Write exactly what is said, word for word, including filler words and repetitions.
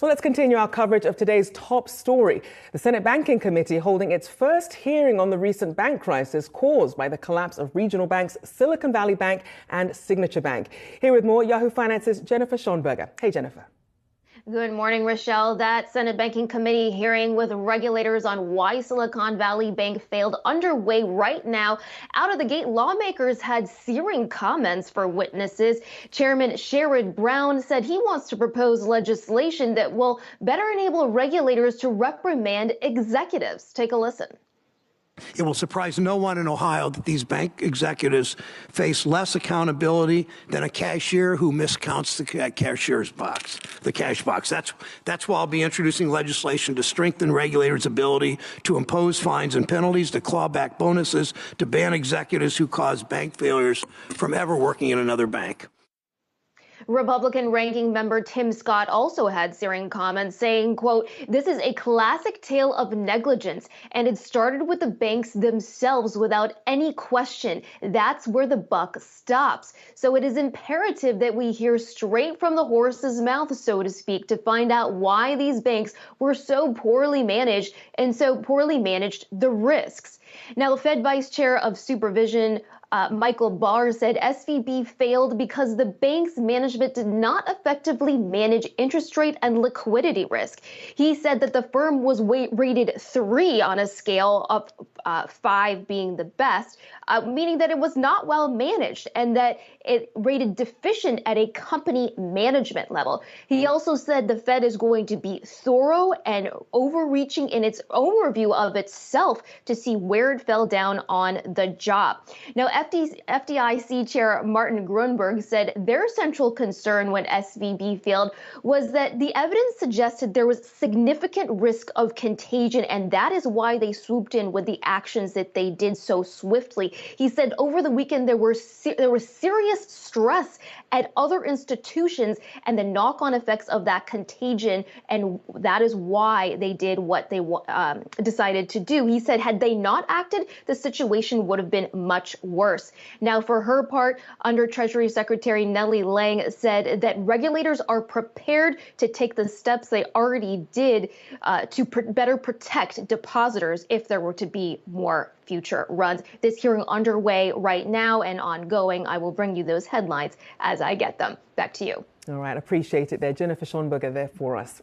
Well, let's continue our coverage of today's top story. The Senate Banking Committee holding its first hearing on the recent bank crisis caused by the collapse of regional banks Silicon Valley Bank and Signature Bank. Here with more, Yahoo Finance's Jennifer Schonberger. Hey, Jennifer. Good morning, Rochelle. That Senate Banking Committee hearing with regulators on why Silicon Valley Bank failed underway right now. Out of the gate, lawmakers had searing comments for witnesses. Chairman Sherrod Brown said he wants to propose legislation that will better enable regulators to reprimand executives. Take a listen. It will surprise no one in Ohio that these bank executives face less accountability than a cashier who miscounts the cashier's box, the cash box. That's, that's why I'll be introducing legislation to strengthen regulators' ability to impose fines and penalties, to claw back bonuses, to ban executives who cause bank failures from ever working in another bank. Republican ranking member Tim Scott also had searing comments saying, quote, "This is a classic tale of negligence, and it started with the banks themselves without any question. That's where the buck stops. So it is imperative that we hear straight from the horse's mouth, so to speak, to find out why these banks were so poorly managed and so poorly managed the risks." Now, the Fed Vice Chair of Supervision, Uh, Michael Barr, said S V B failed because the bank's management did not effectively manage interest rate and liquidity risk. He said that the firm was rated three on a scale of uh, five being the best, uh, meaning that it was not well managed and that it rated deficient at a company management level. He also said the Fed is going to be thorough and overreaching in its own review of itself to see where it fell down on the job. Now, F D I C Chair Martin Grunberg said their central concern when S V B failed was that the evidence suggested there was significant risk of contagion, and that is why they swooped in with the actions that they did so swiftly. He said over the weekend there were se- there was serious stress at other institutions and the knock-on effects of that contagion, and that is why they did what they um, decided to do. He said had they not acted, the situation would have been much worse. Worse. Now, for her part, Under Treasury Secretary Nellie Lang said that regulators are prepared to take the steps they already did uh, to pr- better protect depositors if there were to be more future runs. This hearing underway right now and ongoing. I will bring you those headlines as I get them. Back to you. All right. Appreciate it there. Jennifer Schonberger there for us.